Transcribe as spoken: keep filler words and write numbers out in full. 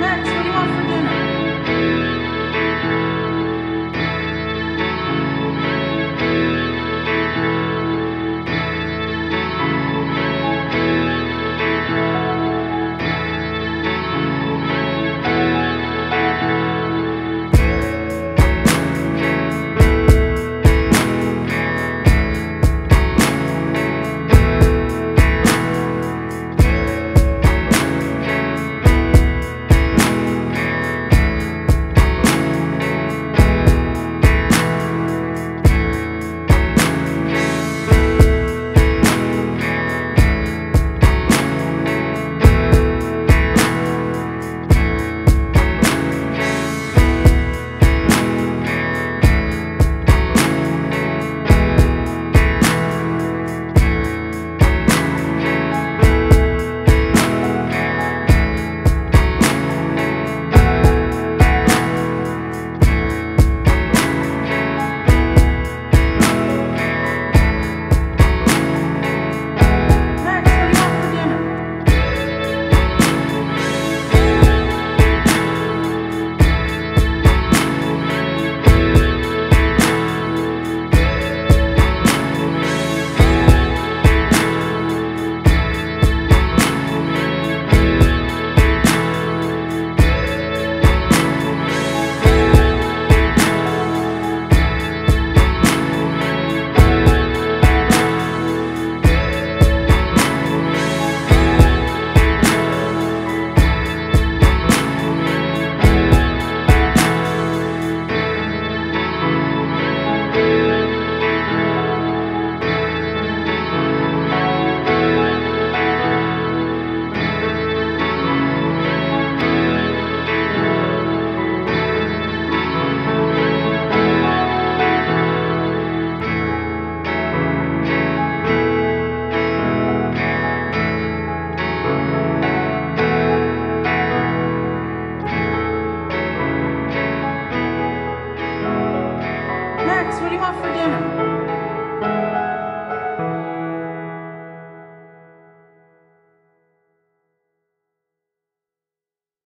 Let's